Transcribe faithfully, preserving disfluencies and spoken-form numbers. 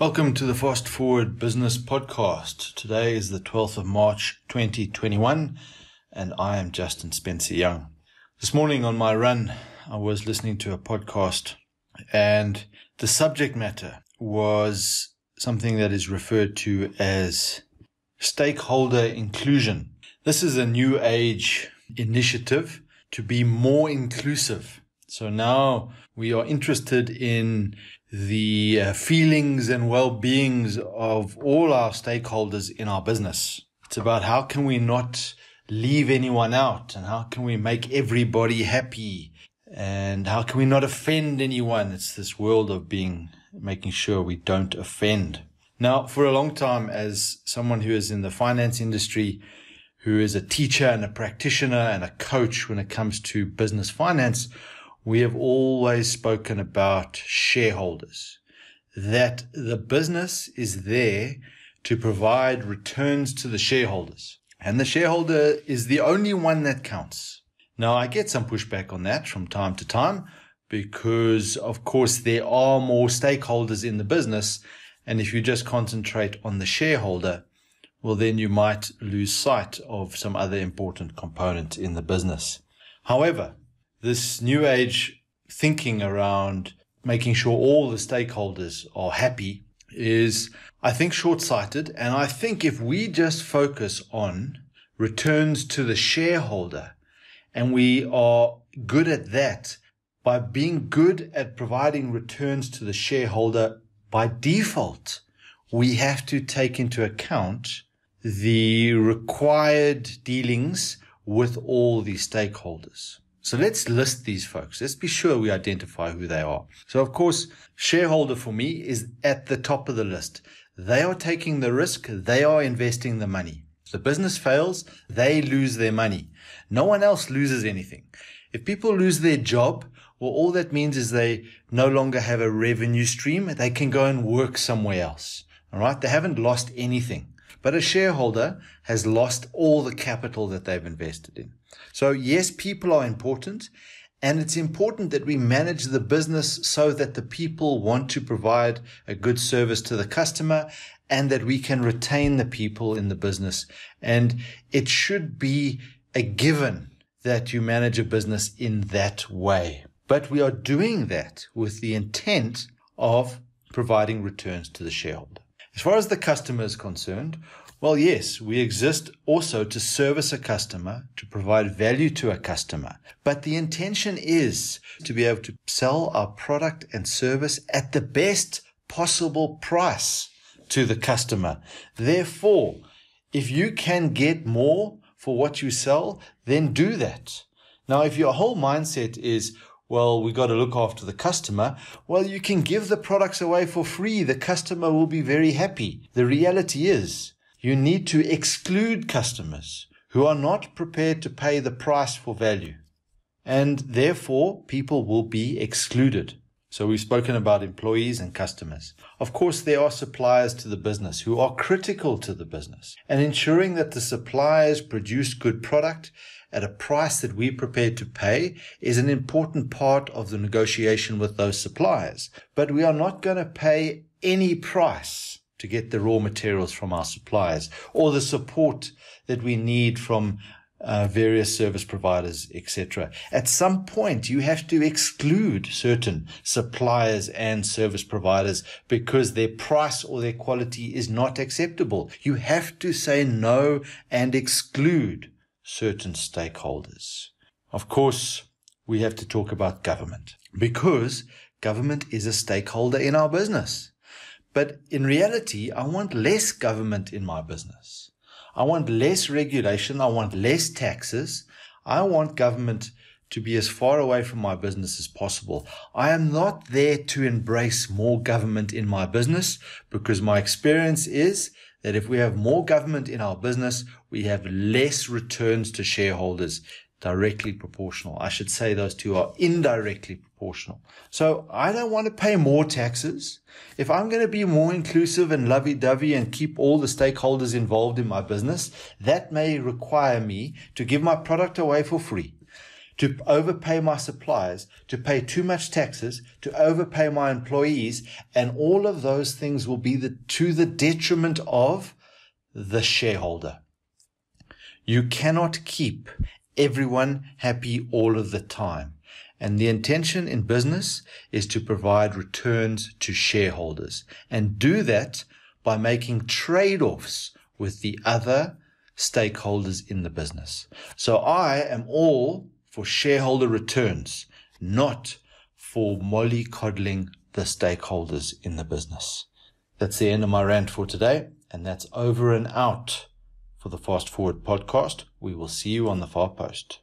Welcome to the Fast Forward Business Podcast. Today is the twelfth of March twenty twenty-one, and I am Justin Spencer-Young. This morning on my run, I was listening to a podcast, and the subject matter was something that is referred to as stakeholder inclusion. This is a new age initiative to be more inclusive. So now we are interested in the uh, feelings and well-beings of all our stakeholders in our business. It's about how can we not leave anyone out, and how can we make everybody happy, and how can we not offend anyone? It's this world of being, making sure we don't offend. Now, for a long time, as someone who is in the finance industry, who is a teacher and a practitioner and a coach when it comes to business finance, we have always spoken about shareholders, that the business is there to provide returns to the shareholders, and the shareholder is the only one that counts. Now, I get some pushback on that from time to time because, of course, there are more stakeholders in the business, and if you just concentrate on the shareholder, well, then you might lose sight of some other important component in the business. However, this new age thinking around making sure all the stakeholders are happy is, I think, short-sighted. And I think if we just focus on returns to the shareholder, and we are good at that by being good at providing returns to the shareholder by default, we have to take into account the required dealings with all the stakeholders. So let's list these folks. Let's be sure we identify who they are. So, of course, shareholder for me is at the top of the list. They are taking the risk. They are investing the money. If the business fails, they lose their money. No one else loses anything. If people lose their job, well, all that means is they no longer have a revenue stream. They can go and work somewhere else. All right? They haven't lost anything. But a shareholder has lost all the capital that they've invested in. So yes, people are important, and it's important that we manage the business so that the people want to provide a good service to the customer, and that we can retain the people in the business. And it should be a given that you manage a business in that way. But we are doing that with the intent of providing returns to the shareholder. As far as the customer is concerned, well, yes, we exist also to service a customer, to provide value to a customer. But the intention is to be able to sell our product and service at the best possible price to the customer. Therefore, if you can get more for what you sell, then do that. Now, if your whole mindset is, well, we got to look after the customer, well, you can give the products away for free. The customer will be very happy. The reality is, you need to exclude customers who are not prepared to pay the price for value, and therefore people will be excluded. So we've spoken about employees and customers. Of course, there are suppliers to the business who are critical to the business, and ensuring that the suppliers produce good product at a price that we're prepared to pay is an important part of the negotiation with those suppliers. But we are not going to pay any price to get the raw materials from our suppliers, or the support that we need from uh, various service providers, et cetera. At some point, you have to exclude certain suppliers and service providers because their price or their quality is not acceptable. You have to say no and exclude certain stakeholders. Of course, we have to talk about government, because government is a stakeholder in our business. But in reality, I want less government in my business. I want less regulation. I want less taxes. I want government to be as far away from my business as possible. I am not there to embrace more government in my business, because my experience is that if we have more government in our business, we have less returns to shareholders, directly proportional. I should say those two are indirectly proportional. So I don't want to pay more taxes. If I'm going to be more inclusive and lovey-dovey and keep all the stakeholders involved in my business, that may require me to give my product away for free, to overpay my suppliers, to pay too much taxes, to overpay my employees, and all of those things will be the, to the detriment of the shareholder. You cannot keep everyone happy all of the time. And the intention in business is to provide returns to shareholders, and do that by making trade-offs with the other stakeholders in the business. So I am all for shareholder returns, not for mollycoddling the stakeholders in the business. That's the end of my rant for today, and that's over and out for the Fast Forward podcast. We will see you on the far post.